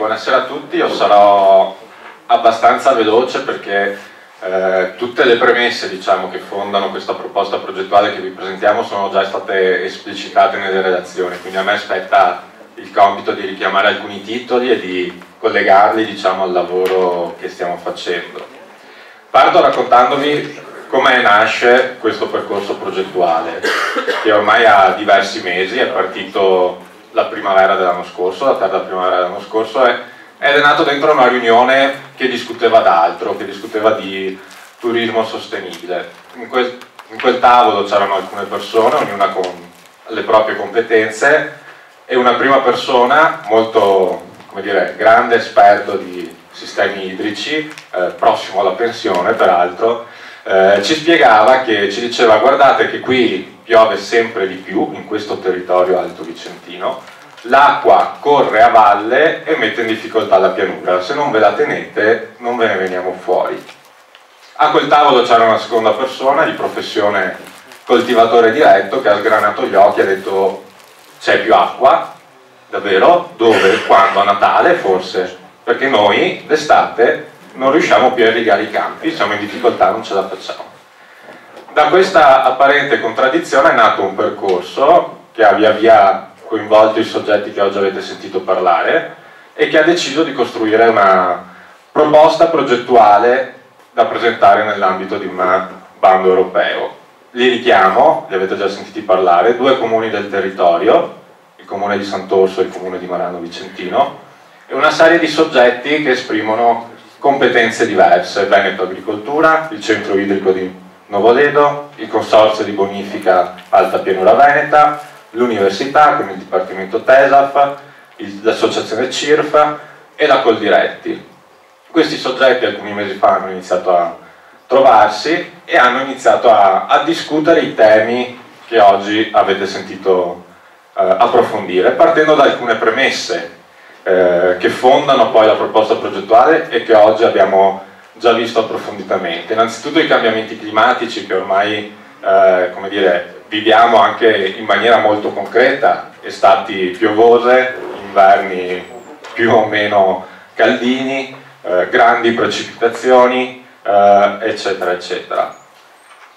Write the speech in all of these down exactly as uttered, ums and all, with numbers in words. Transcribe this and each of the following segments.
buonasera a tutti. Io sarò abbastanza veloce perché eh, tutte le premesse, diciamo, che fondano questa proposta progettuale che vi presentiamo sono già state esplicitate nelle relazioni, quindi a me spetta il compito di richiamare alcuni titoli e di collegarli, diciamo, al lavoro che stiamo facendo. Parto raccontandovi come nasce questo percorso progettuale, che ormai ha diversi mesi, è partito la primavera dell'anno scorso, la tarda primavera dell'anno scorso, ed è nato dentro una riunione che discuteva d'altro, che discuteva di turismo sostenibile. In quel, in quel tavolo c'erano alcune persone, ognuna con le proprie competenze, e una prima persona molto, come dire, grande esperto di sistemi idrici, eh, prossimo alla pensione peraltro, Eh, ci spiegava, che ci diceva: guardate che qui piove sempre di più in questo territorio alto vicentino, l'acqua corre a valle e mette in difficoltà la pianura, se non ve la tenete non ve ne veniamo fuori. A quel tavolo c'era una seconda persona di professione coltivatore diretto, che ha sgranato gli occhi e ha detto: c'è più acqua? Davvero? Dove? Quando? A Natale forse? Perché noi d'estate non riusciamo più a irrigare i campi, siamo in difficoltà, non ce la facciamo. Da questa apparente contraddizione è nato un percorso che ha via via coinvolto i soggetti che oggi avete sentito parlare e che ha deciso di costruire una proposta progettuale da presentare nell'ambito di un bando europeo. Li richiamo, li avete già sentiti parlare, due comuni del territorio, il comune di Sant'Orso e il comune di Marano Vicentino, e una serie di soggetti che esprimono competenze diverse: Veneto Agricoltura, il Centro Idrico di Novoledo, il Consorzio di Bonifica Alta Pianura Veneta, l'Università con il Dipartimento TESAF, l'Associazione C I R F e la Coldiretti. Questi soggetti alcuni mesi fa hanno iniziato a trovarsi e hanno iniziato a, a discutere i temi che oggi avete sentito eh, approfondire, partendo da alcune premesse Eh, che fondano poi la proposta progettuale e che oggi abbiamo già visto approfonditamente. Innanzitutto i cambiamenti climatici, che ormai eh, come dire, viviamo anche in maniera molto concreta: estati piovose, inverni più o meno caldini, eh, grandi precipitazioni, eh, eccetera eccetera.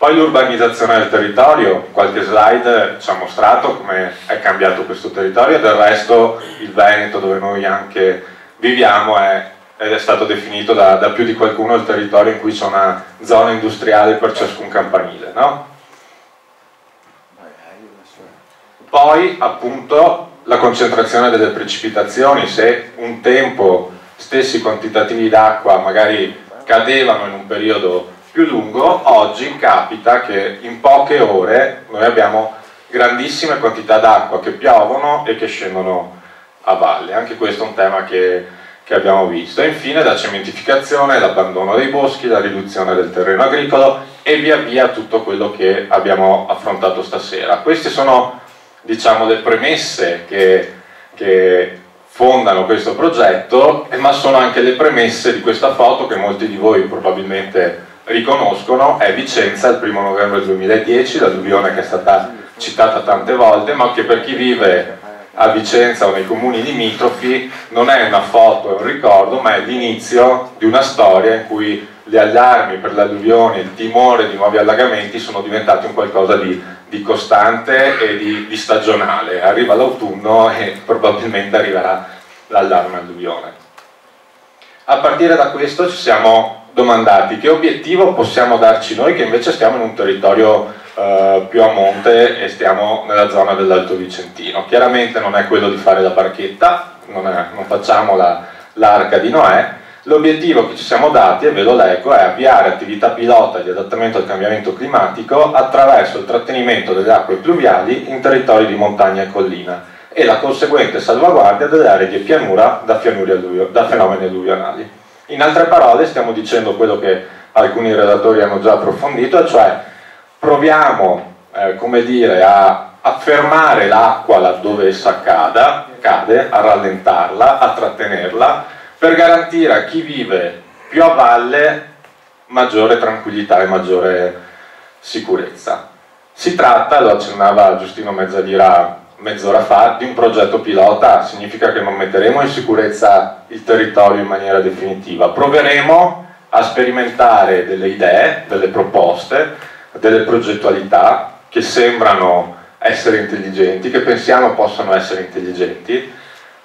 Poi l'urbanizzazione del territorio, qualche slide ci ha mostrato come è cambiato questo territorio. Del resto il Veneto, dove noi anche viviamo, è, ed è stato definito da, da più di qualcuno il territorio in cui c'è una zona industriale per ciascun campanile, no? Poi appunto la concentrazione delle precipitazioni: se un tempo stessi quantitativi d'acqua magari cadevano in un periodo più lungo, oggi capita che in poche ore noi abbiamo grandissime quantità d'acqua che piovono e che scendono a valle. Anche questo è un tema che, che abbiamo visto. E infine la cementificazione, l'abbandono dei boschi, la riduzione del terreno agricolo e via via tutto quello che abbiamo affrontato stasera. Queste sono, diciamo, le premesse che, che fondano questo progetto, ma sono anche le premesse di questa foto che molti di voi probabilmente riconoscono. È Vicenza, il primo novembre duemiladieci, l'alluvione che è stata citata tante volte, ma che per chi vive a Vicenza o nei comuni limitrofi non è una foto, è un ricordo, ma è l'inizio di una storia in cui gli allarmi per le alluvioni, il timore di nuovi allagamenti sono diventati un qualcosa di, di costante e di, di stagionale. Arriva l'autunno e probabilmente arriverà l'allarme alluvione. A partire da questo ci siamo domandati che obiettivo possiamo darci noi, che invece stiamo in un territorio eh, più a monte e stiamo nella zona dell'Alto Vicentino. Chiaramente non è quello di fare la barchetta, non, è, non facciamo l'arca di Noè. L'obiettivo che ci siamo dati, e ve lo leggo, è avviare attività pilota di adattamento al cambiamento climatico attraverso il trattenimento delle acque pluviali in territori di montagna e collina e la conseguente salvaguardia delle aree di pianura da, da fenomeni alluvionali. In altre parole stiamo dicendo quello che alcuni relatori hanno già approfondito, cioè proviamo eh, come dire, a, a fermare l'acqua laddove essa cada, cade, a rallentarla, a trattenerla, per garantire a chi vive più a valle maggiore tranquillità e maggiore sicurezza. Si tratta, lo accennava Giustino Mezzalira mezz'ora fa di un progetto pilota, significa che non metteremo in sicurezza il territorio in maniera definitiva, proveremo a sperimentare delle idee, delle proposte, delle progettualità che sembrano essere intelligenti, che pensiamo possano essere intelligenti,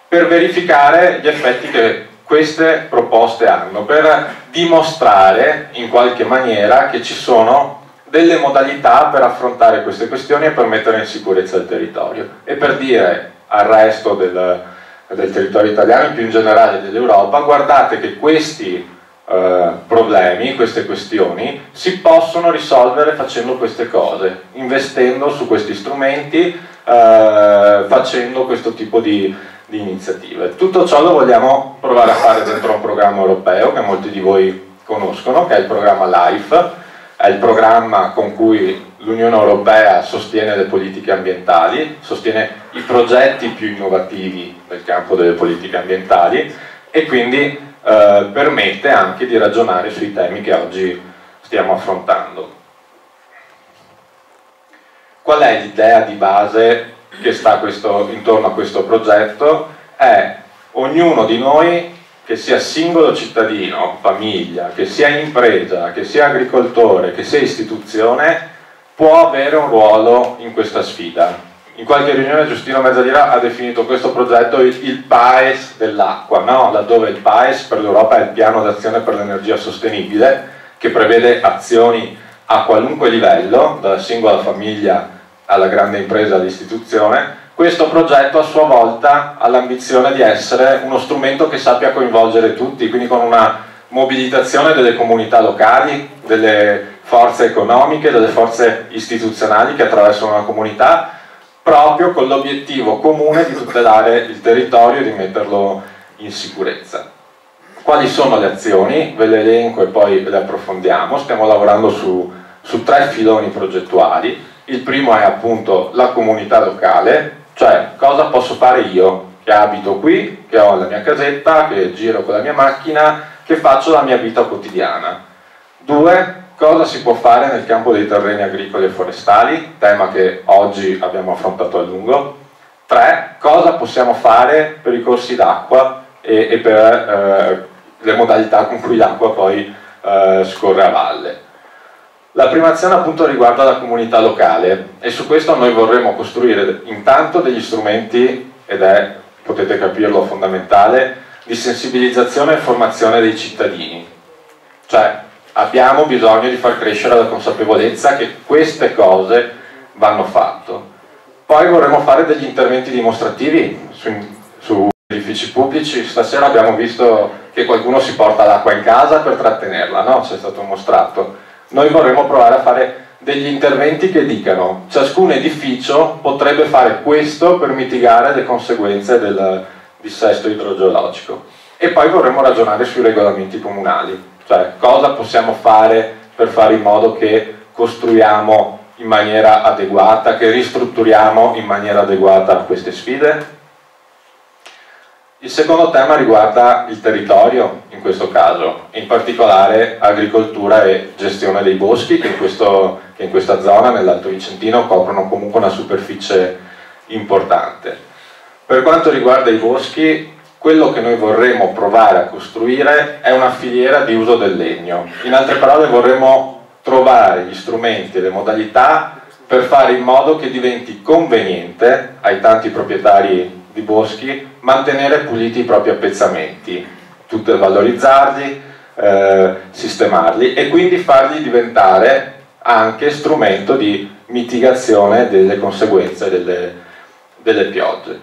per verificare gli effetti che queste proposte hanno, per dimostrare in qualche maniera che ci sono delle modalità per affrontare queste questioni e per mettere in sicurezza il territorio e per dire al resto del, del territorio italiano e più in generale dell'Europa: guardate che questi eh, problemi, queste questioni si possono risolvere facendo queste cose, investendo su questi strumenti, eh, facendo questo tipo di, di iniziative. Tutto ciò lo vogliamo provare a fare dentro un programma europeo che molti di voi conoscono, che è il programma LIFE. È il programma con cui l'Unione Europea sostiene le politiche ambientali, sostiene i progetti più innovativi nel campo delle politiche ambientali e quindi eh, permette anche di ragionare sui temi che oggi stiamo affrontando. Qual è l'idea di base che sta questo, intorno a questo progetto? È ognuno di noi, che sia singolo cittadino, famiglia, che sia impresa, che sia agricoltore, che sia istituzione, può avere un ruolo in questa sfida. In qualche riunione Giustino Mezzalira ha definito questo progetto il, il PAES dell'acqua, no? Laddove il PAES per l'Europa è il piano d'azione per l'energia sostenibile, che prevede azioni a qualunque livello, dalla singola famiglia alla grande impresa, all'istituzione. Questo progetto a sua volta ha l'ambizione di essere uno strumento che sappia coinvolgere tutti, quindi con una mobilitazione delle comunità locali, delle forze economiche, delle forze istituzionali che attraversano una comunità, proprio con l'obiettivo comune di tutelare il territorio e di metterlo in sicurezza. Quali sono le azioni? Ve le elenco e poi le approfondiamo. Stiamo lavorando su, su tre filoni progettuali. Il primo è appunto la comunità locale, cioè cosa posso fare io che abito qui, che ho la mia casetta, che giro con la mia macchina, che faccio la mia vita quotidiana. Due, cosa si può fare nel campo dei terreni agricoli e forestali, tema che oggi abbiamo affrontato a lungo. Tre, cosa possiamo fare per i corsi d'acqua e, e per eh, le modalità con cui l'acqua poi eh, scorre a valle. La prima azione appunto riguarda la comunità locale e su questo noi vorremmo costruire intanto degli strumenti, ed è, potete capirlo, fondamentale, di sensibilizzazione e formazione dei cittadini. Cioè abbiamo bisogno di far crescere la consapevolezza che queste cose vanno fatte. Poi vorremmo fare degli interventi dimostrativi su, su edifici pubblici. Stasera abbiamo visto che qualcuno si porta l'acqua in casa per trattenerla, no? C'è stato mostrato. Noi vorremmo provare a fare degli interventi che dicano: ciascun edificio potrebbe fare questo per mitigare le conseguenze del dissesto idrogeologico. E poi vorremmo ragionare sui regolamenti comunali, cioè cosa possiamo fare per fare in modo che costruiamo in maniera adeguata, che ristrutturiamo in maniera adeguata queste sfide. Il secondo tema riguarda il territorio, in questo caso, in particolare agricoltura e gestione dei boschi, che in, questo, che in questa zona, nell'Alto Vicentino, coprono comunque una superficie importante. Per quanto riguarda i boschi, quello che noi vorremmo provare a costruire è una filiera di uso del legno. In altre parole, vorremmo trovare gli strumenti e le modalità per fare in modo che diventi conveniente ai tanti proprietari di boschi mantenere puliti i propri appezzamenti, tutte valorizzarli, eh, sistemarli e quindi farli diventare anche strumento di mitigazione delle conseguenze delle, delle piogge.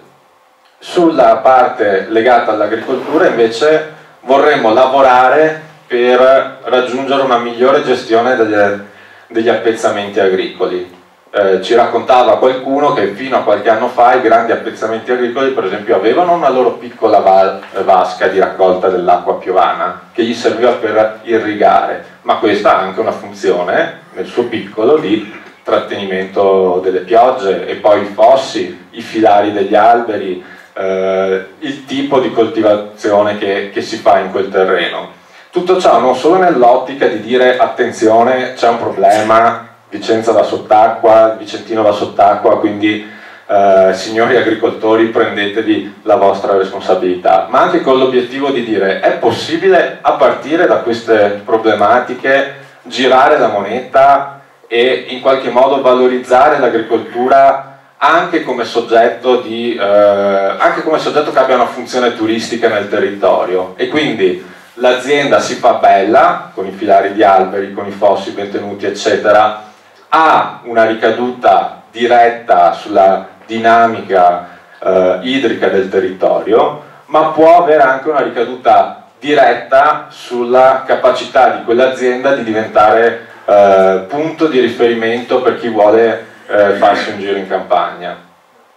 Sulla parte legata all'agricoltura invece vorremmo lavorare per raggiungere una migliore gestione delle, degli appezzamenti agricoli. Eh, ci raccontava qualcuno che fino a qualche anno fa i grandi appezzamenti agricoli, per esempio, avevano una loro piccola vasca di raccolta dell'acqua piovana che gli serviva per irrigare, ma questa ha anche una funzione nel suo piccolo di trattenimento delle piogge. E poi i fossi, i filari degli alberi, eh, il tipo di coltivazione che, che si fa in quel terreno. Tutto ciò non solo nell'ottica di dire attenzione, c'è un problema, Vicenza va sott'acqua, Vicentino va sott'acqua, quindi eh, signori agricoltori, prendetevi la vostra responsabilità, ma anche con l'obiettivo di dire: è possibile, a partire da queste problematiche, girare la moneta e in qualche modo valorizzare l'agricoltura anche come soggetto di, eh, anche come soggetto che abbia una funzione turistica nel territorio. E quindi l'azienda si fa bella con i filari di alberi, con i fossi ben tenuti eccetera, ha una ricaduta diretta sulla dinamica eh, idrica del territorio, ma può avere anche una ricaduta diretta sulla capacità di quell'azienda di diventare eh, punto di riferimento per chi vuole eh, farsi un giro in campagna.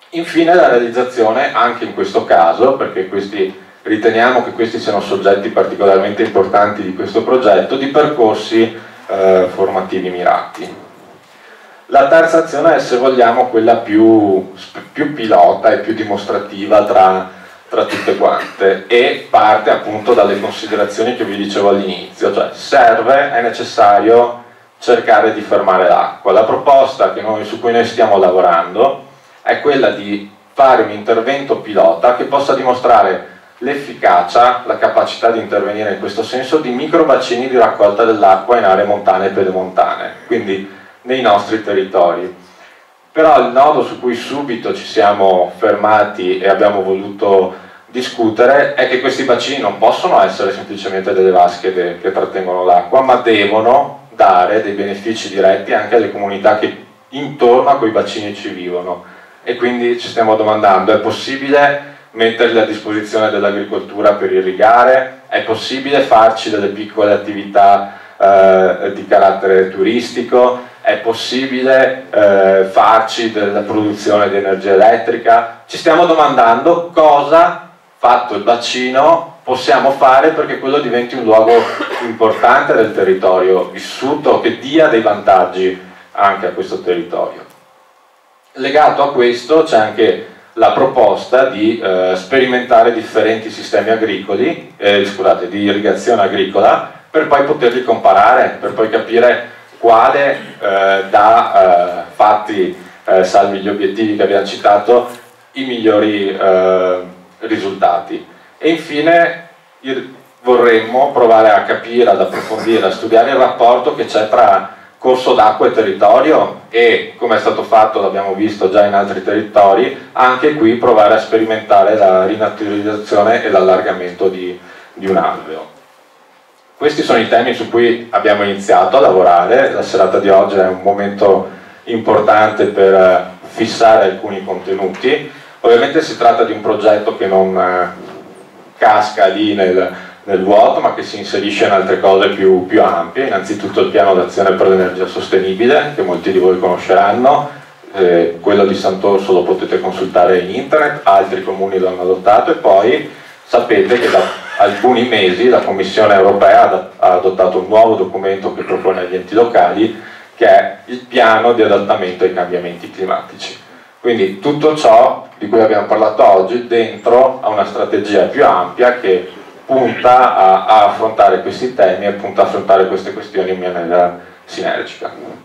Infine la realizzazione, anche in questo caso, perché questi riteniamo che questi siano soggetti particolarmente importanti di questo progetto, di percorsi eh, formativi mirati. La terza azione è, se vogliamo, quella più, più pilota e più dimostrativa tra, tra tutte quante, e parte appunto dalle considerazioni che vi dicevo all'inizio, cioè serve, è necessario cercare di fermare l'acqua. La proposta che noi, su cui noi stiamo lavorando è quella di fare un intervento pilota che possa dimostrare l'efficacia, la capacità di intervenire in questo senso di micro bacini di raccolta dell'acqua in aree montane e pedemontane, quindi nei nostri territori. Però il nodo su cui subito ci siamo fermati e abbiamo voluto discutere è che questi bacini non possono essere semplicemente delle vasche che trattengono l'acqua, ma devono dare dei benefici diretti anche alle comunità che intorno a quei bacini ci vivono. E quindi ci stiamo domandando: è possibile metterli a disposizione dell'agricoltura per irrigare? È possibile farci delle piccole attività eh, di carattere turistico? È possibile eh, farci della produzione di energia elettrica? Ci stiamo domandando cosa, fatto il bacino, possiamo fare perché quello diventi un luogo importante del territorio vissuto, che dia dei vantaggi anche a questo territorio. Legato a questo c'è anche la proposta di eh, sperimentare differenti sistemi agricoli, eh, scusate, di irrigazione agricola, per poi poterli comparare, per poi capire quale eh, dà, eh, fatti eh, salvi gli obiettivi che abbiamo citato, i migliori eh, risultati. E infine vorremmo provare a capire, ad approfondire, a studiare il rapporto che c'è tra corso d'acqua e territorio, e come è stato fatto, l'abbiamo visto già in altri territori, anche qui provare a sperimentare la rinaturalizzazione e l'allargamento di, di un alveo. Questi sono i temi su cui abbiamo iniziato a lavorare. La serata di oggi è un momento importante per fissare alcuni contenuti. Ovviamente si tratta di un progetto che non casca lì nel nel vuoto, ma che si inserisce in altre cose più, più ampie. Innanzitutto il piano d'azione per l'energia sostenibile, che molti di voi conosceranno, eh, quello di Sant'Orso lo potete consultare in internet, altri comuni lo hanno adottato, e poi sapete che da alcuni mesi la Commissione europea ha adottato un nuovo documento che propone agli enti locali, che è il piano di adattamento ai cambiamenti climatici. Quindi tutto ciò di cui abbiamo parlato oggi dentro a una strategia più ampia che punta a, a affrontare questi temi e punta a affrontare queste questioni in maniera sinergica.